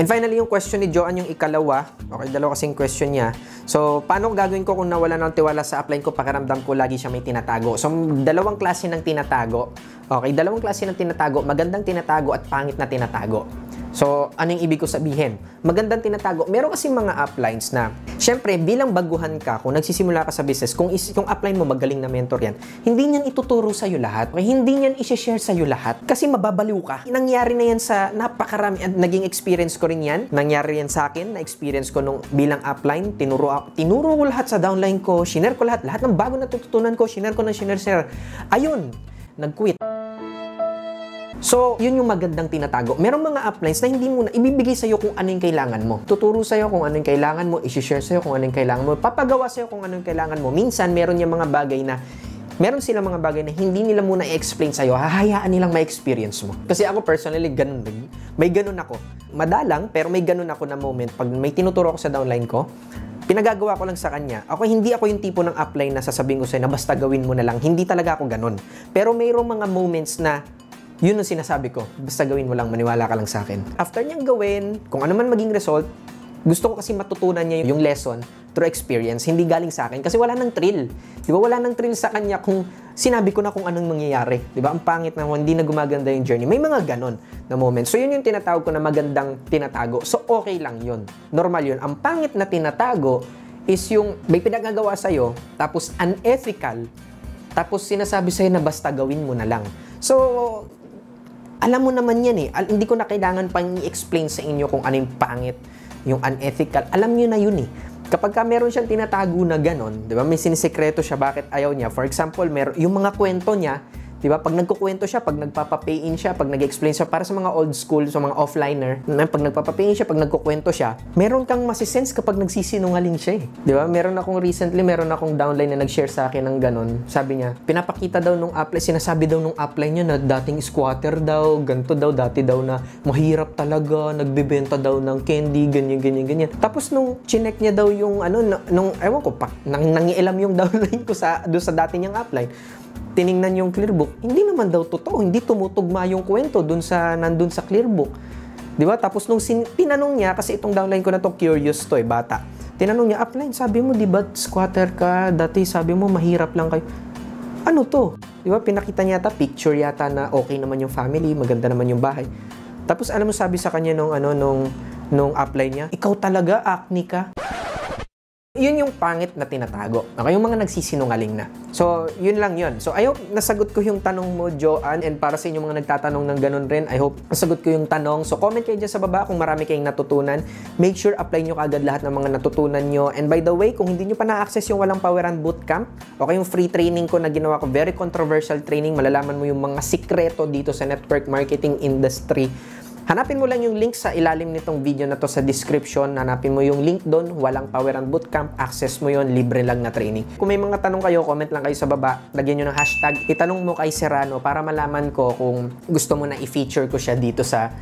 And finally, yung question ni Joan, yung ikalawa. Okay, dalawa kasing question niya. So, paano gagawin ko kung nawala ng tiwala sa upline ko? Pakiramdam ko lagi siya may tinatago. So, dalawang klase ng tinatago. Okay, dalawang klase ng tinatago. Magandang tinatago at pangit na tinatago. So, ano yung ibig ko sabihin? Magandang tinatago. Meron kasi mga uplines na, syempre, bilang baguhan ka, kung nagsisimula ka sa business, kung upline mo magaling na mentor yan, hindi niyan ituturo sa'yo lahat. Okay? Hindi niyan isi-share sa'yo lahat. Kasi mababaliw ka. Nangyari na yan sa napakarami. At naging experience ko rin yan. Nangyari yan sa akin. Na-experience ko nung bilang upline. Tinuro ko lahat sa downline ko. Shinare ko lahat. Lahat ng bago natutunan ko, shinare ko ng shinare. Ayun, nag-quit. So, yun yung magandang tinatago. Merong mga uplines na hindi mo na ibibigay sa'yo kung ano yung kailangan mo. Tuturo sa'yo kung ano yung kailangan mo, isi-share sa'yo kung ano yung kailangan mo, papagawa sa'yo kung ano yung kailangan mo. Minsan, meron silang mga bagay na hindi nila muna i-explain sa'yo, hahayaan nilang ma-experience mo. Kasi ako personally, ganun din. May ganun ako. Madalang, pero may ganun ako na moment. Pag may tinuturo ako sa downline ko, pinagagawa ko lang sa kanya. Ako, hindi ako yung tipo ng upline na sasabihin ko sa'yo na basta gawin mo na lang. Hindi talaga ako ganun. Pero mayroong mga moments na yun ang sinasabi ko. Basta gawin mo lang, maniwala ka lang sa akin. After niyang gawin, kung ano man maging result, gusto ko kasi matutunan niya yung lesson through experience, hindi galing sa akin. Kasi wala nang thrill. Di ba? Wala nang thrill sa kanya kung sinabi ko na kung anong mangyayari. Di ba? Ang pangit na hindi na gumaganda yung journey. May mga ganon na moments. So, yun yung tinatawag ko na magandang tinatago. So, okay lang yun. Normal yun. Ang pangit na tinatago is yung may pinagagawa sa'yo, tapos unethical, tapos sinasabi sa'yo na basta gawin mo na lang. So, alam mo naman yan eh. Hindi ko na kailangan pang i-explain sa inyo kung ano yung pangit, yung unethical. Alam nyo na yun eh. Kapag ka meron siyang tinatago na ganon, di ba, may sinisekreto siya bakit ayaw niya. For example, yung mga kwento niya, di ba, pag nagkukwento siya, pag nagpapapayin siya, pag nag-explain siya, para sa mga old school, sa mga offliner, pag nagpapapayin siya, pag nagkukwento siya, meron kang masisense kapag nagsisinungaling siya eh. Di ba, meron akong downline na nag-share sa akin ng ganon. Sabi niya, pinapakita daw nung upline, sinasabi daw nung upline niya na dating squatter daw, ganito daw, dati daw na mahirap talaga, nagbebenta daw ng candy, ganyan, ganyan, ganyan. Tapos nung chinek niya daw yung ano, nung, ewan ko, nangiilam yung downline ko doon sa dati niyang upline, tiningnan yung clearbook, hindi naman daw totoo, hindi tumutugma yung kwento nandun sa clearbook. Di ba? Tapos nung tinanong niya, kasi itong downline ko na to, curious to eh, bata. Tinanong niya, upline, sabi mo, di ba, squatter ka, dati sabi mo, mahirap lang kayo. Ano to? Di ba, pinakita niya yata, picture yata na okay naman yung family, maganda naman yung bahay. Tapos alam mo, sabi sa kanya nung upline niya, ikaw talaga, acne ka. Yun yung pangit na tinatago. Okay, yung mga nagsisinungaling na. So, yun lang yun. So, I hope nasagot ko yung tanong mo, Joan. And para sa inyo mga nagtatanong ng ganun rin, I hope nasagot ko yung tanong. So, comment kayo dyan sa baba kung marami kayong natutunan. Make sure apply nyo kaagad lahat ng mga natutunan nyo. And by the way, kung hindi nyo pa na-access yung Walang Paweran Bootcamp, okay, yung free training ko na ginawa ko, very controversial training, malalaman mo yung mga sikreto dito sa network marketing industry. Hanapin mo lang yung link sa ilalim nitong video na to sa description. Hanapin mo yung link doon, Walang Paweran Bootcamp. Access mo yon, libre lang na training. Kung may mga tanong kayo, comment lang kayo sa baba. Lagyan nyo ng hashtag, itanong mo kay Serrano para malaman ko kung gusto mo na i-feature ko siya dito sa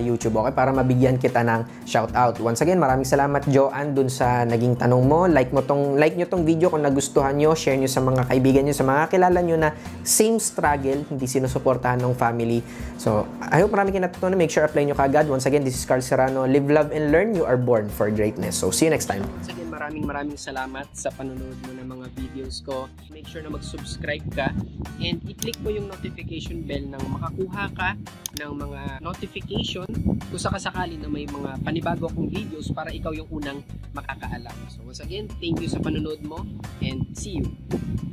YouTube. Okay, para mabigyan kita ng shoutout. Once again, maraming salamat, Joan, dun sa naging tanong mo. Like nyo tong video kung nagustuhan nyo. Share nyo sa mga kaibigan nyo, sa mga kilala nyo na same struggle, hindi sinusuportahan ng family. So, I hope marami kayo natutunan. Make sure apply nyo kaagad. Once again, this is Karl Serrano. Live, love, and learn. You are born for greatness. So, see you next time. Once again, maraming salamat sa panunood mo ng mga videos ko. Make sure na mag-subscribe ka and i-click mo yung notification bell nang makakuha ka ng mga notification kung sakasakali na may mga panibago akong videos para ikaw yung unang makakaalam. So, once again, thank you sa panunood mo and see you.